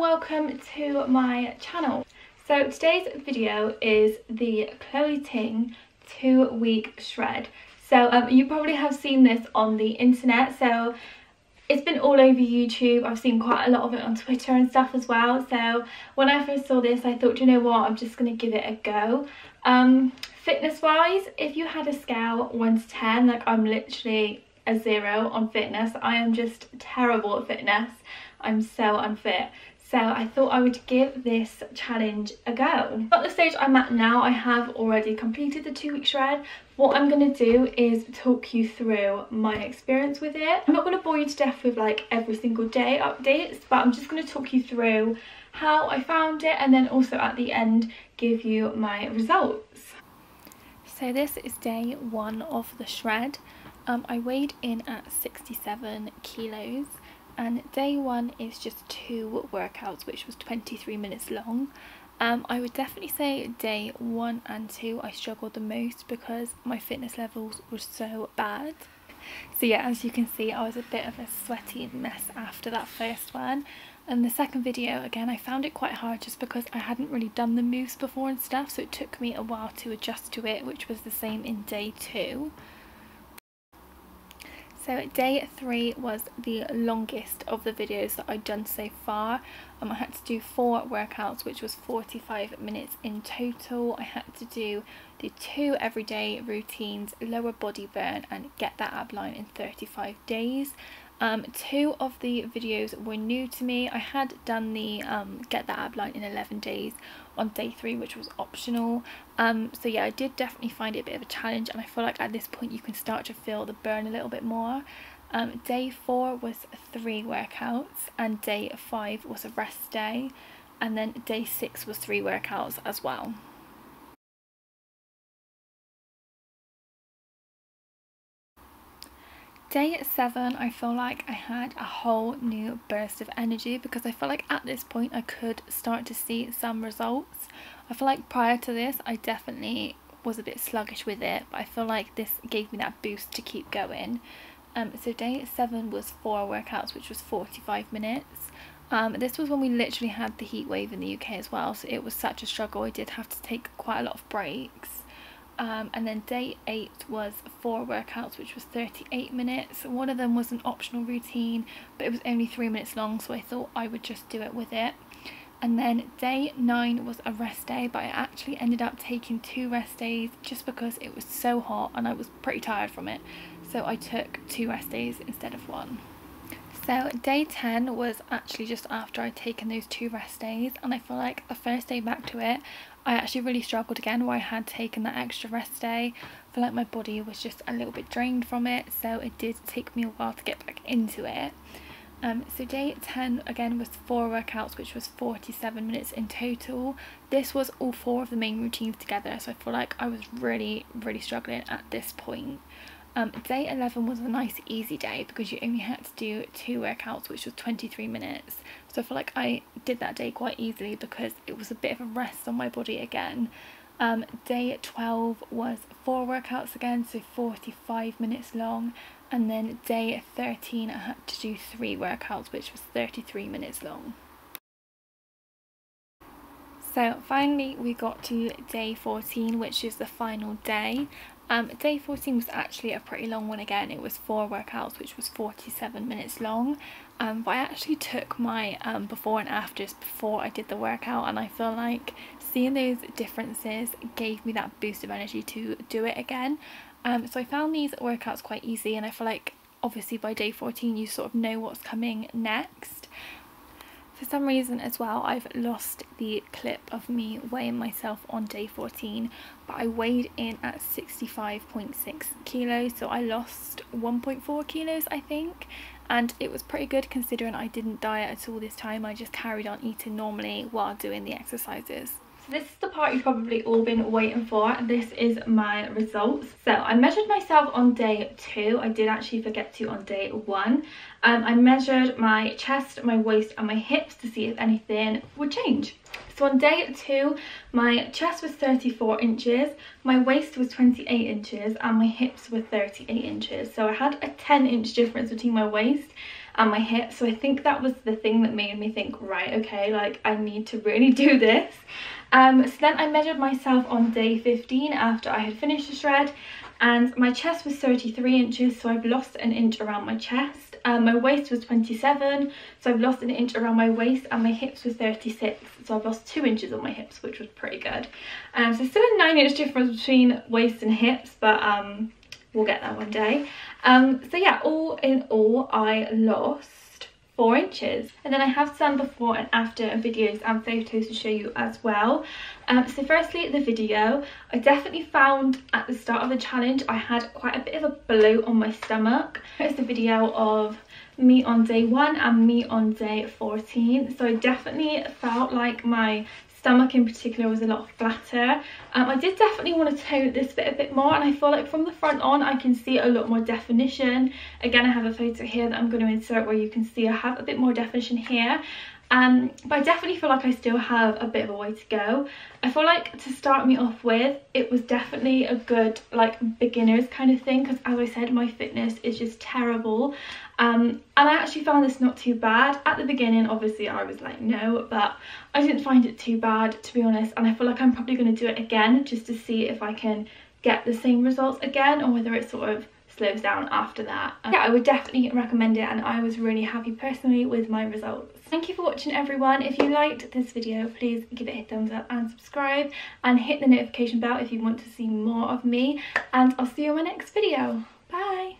welcome to my channel. So today's video is the Chloe Ting 2-week shred. So you probably have seen this on the internet, so it's been all over YouTube. I've seen quite a lot of it on Twitter and stuff as well. So when I first saw this, I thought, you know what, I'm just gonna give it a go. Fitness wise, if you had a scale 1 to 10, like I'm literally a 0 on fitness. I am just terrible at fitness. I'm so unfit. So I thought I would give this challenge a go. At the stage I'm at now, I have already completed the 2-week shred. What I'm going to do is talk you through my experience with it. I'm not going to bore you to death with like every single day updates, but I'm just going to talk you through how I found it and then also at the end give you my results. So this is day 1 of the shred. I weighed in at 67 kilos. And day 1 is just 2 workouts, which was 23 minutes long. I would definitely say day 1 and 2 I struggled the most because my fitness levels were so bad. So yeah, as you can see, I was a bit of a sweaty mess after that first one. And the second video, again, I found it quite hard just because I hadn't really done the moves before and stuff, so it took me a while to adjust to it, which was the same in day 2. So day 3 was the longest of the videos that I'd done so far. I had to do 4 workouts, which was 45 minutes in total. I had to do the 2 everyday routines, lower body burn and get that ab line in 35 days. 2 of the videos were new to me. I had done the get that ab line in 11 days on day 3, which was optional. So yeah, I did definitely find it a bit of a challenge, and I feel like at this point you can start to feel the burn a little bit more. Day 4 was 3 workouts, and day 5 was a rest day, and then day 6 was 3 workouts as well. Day 7, I feel like I had a whole new burst of energy because I feel like at this point I could start to see some results. I feel like prior to this I definitely was a bit sluggish with it, but I feel like this gave me that boost to keep going. So day 7 was 4 workouts, which was 45 minutes. This was when we literally had the heat wave in the UK as well, so it was such a struggle. I did have to take quite a lot of breaks. And then day 8 was 4 workouts, which was 38 minutes. One of them was an optional routine, but it was only 3 minutes long, so I thought I would just do it with it. And then day 9 was a rest day, but I actually ended up taking 2 rest days just because it was so hot and I was pretty tired from it. So I took 2 rest days instead of 1. So day 10 was actually just after I'd taken those 2 rest days, and I feel like the first day back to it I actually really struggled again where I had taken that extra rest day. I feel like my body was just a little bit drained from it, so it did take me a while to get back into it. So day 10 again was 4 workouts, which was 47 minutes in total. This was all 4 of the main routines together, so I feel like I was really struggling at this point. Day 11 was a nice easy day because you only had to do 2 workouts, which was 23 minutes. So I feel like I did that day quite easily because it was a bit of a rest on my body again. Day 12 was 4 workouts again, so 45 minutes long. And then day 13 I had to do 3 workouts, which was 33 minutes long. So finally we got to day 14, which is the final day. Day 14 was actually a pretty long one again. It was 4 workouts, which was 47 minutes long. But I actually took my before and afters before I did the workout, and I feel like seeing those differences gave me that boost of energy to do it again. So I found these workouts quite easy, and I feel like obviously by day 14 you sort of know what's coming next. For some reason as well, I've lost the clip of me weighing myself on day 14, but I weighed in at 65.6 kilos, so I lost 1.4 kilos I think, and it was pretty good considering I didn't diet at all this time. I just carried on eating normally while doing the exercises. So this is the part you've probably all been waiting for. This is my results. So I measured myself on day 2. I did actually forget to on day 1. I measured my chest, my waist and my hips to see if anything would change. So on day 2 my chest was 34 inches, my waist was 28 inches and my hips were 38 inches. So I had a 10-inch difference between my waist and my hips. So I think that was the thing that made me think, right, okay, like I need to really do this. So then I measured myself on day 15 after I had finished the shred, and my chest was 33 inches, so I've lost an inch around my chest. My waist was 27, so I've lost an inch around my waist, and my hips was 36, so I've lost 2 inches on my hips, which was pretty good. So still a 9-inch difference between waist and hips, but we'll get that one day. So yeah, all in all, I lost 4 inches. And then I have some before and after videos and photos to show you as well. So firstly, the video. I definitely found at the start of the challenge, I had quite a bit of a bloat on my stomach. Here's the video of me on day 1 and me on day 14. So I definitely felt like my stomach in particular was a lot flatter. I did definitely want to tone this bit a bit more, and I feel like from the front on I can see a lot more definition. Again, I have a photo here that I'm going to insert where you can see I have a bit more definition here. But I definitely feel like I still have a bit of a way to go. I feel like to start me off with, it was definitely a good like beginners kind of thing, because as I said, my fitness is just terrible. And I actually found this not too bad. At the beginning, obviously, I was like, no, but I didn't find it too bad, to be honest. And I feel like I'm probably going to do it again just to see if I can get the same results again, or whether it sort of slows down after that. Yeah, I would definitely recommend it, and I was really happy personally with my results. Thank you for watching, everyone. If you liked this video, please give it a thumbs up and subscribe, and hit the notification bell if you want to see more of me. And I'll see you in my next video. Bye!